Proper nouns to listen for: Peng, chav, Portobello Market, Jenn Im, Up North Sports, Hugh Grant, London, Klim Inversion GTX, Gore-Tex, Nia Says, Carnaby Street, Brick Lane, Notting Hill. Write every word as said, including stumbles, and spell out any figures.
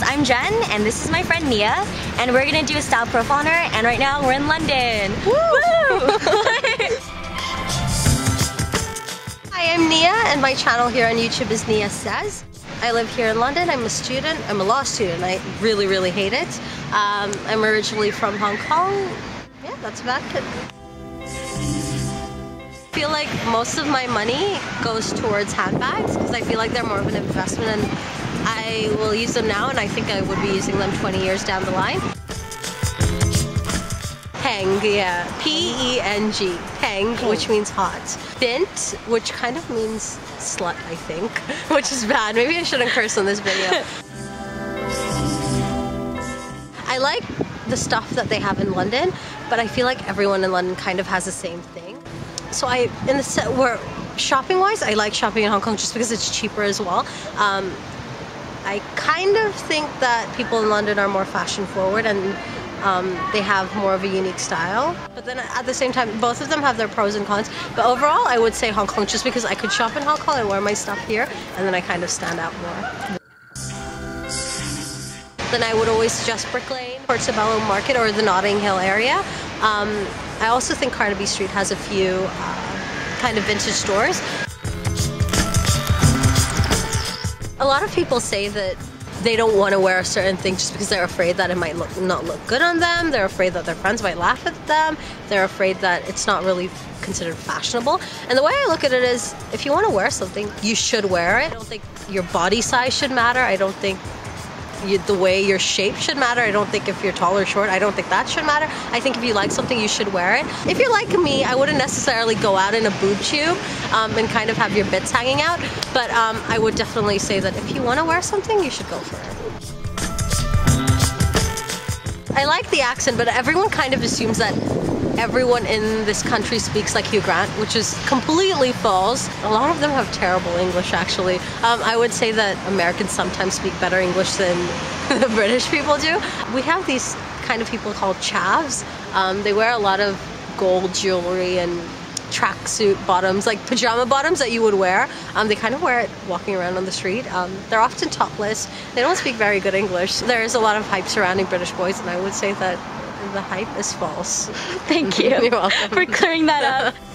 guys, I'm Jen and this is my friend Nia, and we're gonna do a style profile on her, and right now we're in London. Woo! Hi, I'm Nia and my channel here on YouTube is Nia Says. I live here in London. I'm a student. I'm a law student. I really, really hate it. Um, I'm originally from Hong Kong. Yeah, that's about it. I feel like most of my money goes towards handbags because I feel like they're more of an investment, and I will use them now and I think I would be using them twenty years down the line. Peng, yeah. P E N G. Peng, which means hot. Bint, which kind of means slut, I think, which is bad. Maybe I shouldn't curse on this video. I like the stuff that they have in London, but I feel like everyone in London kind of has the same thing. So I, in the set where shopping wise, I like shopping in Hong Kong just because it's cheaper as well. Um, I kind of think that people in London are more fashion forward and um, they have more of a unique style. But then at the same time, both of them have their pros and cons. But overall, I would say Hong Kong just because I could shop in Hong Kong and wear my stuff here, and then I kind of stand out more. Then I would always suggest Brick Lane, Portobello Market, or the Notting Hill area. Um, I also think Carnaby Street has a few uh, kind of vintage stores. A lot of people say that they don't want to wear a certain thing just because they're afraid that it might look, not look good on them. They're afraid that their friends might laugh at them. They're afraid that it's not really considered fashionable. And the way I look at it is, if you want to wear something, you should wear it. I don't think your body size should matter. I don't think You, the way your shape should matter. I don't think if you're tall or short, I don't think that should matter. I think if you like something, you should wear it. If you're like me, I wouldn't necessarily go out in a boob tube um, and kind of have your bits hanging out, but um, I would definitely say that if you want to wear something, you should go for it. I like the accent, but everyone kind of assumes that everyone in this country speaks like Hugh Grant, which is completely false. A lot of them have terrible English, actually. Um, I would say that Americans sometimes speak better English than the British people do. We have these kind of people called chavs. Um, they wear a lot of gold jewelry and tracksuit bottoms, like pajama bottoms that you would wear. Um, they kind of wear it walking around on the street. Um, they're often topless. They don't speak very good English. There is a lot of hype surrounding British boys, and I would say that the hype is false. Thank you. You're welcome. For clearing that up.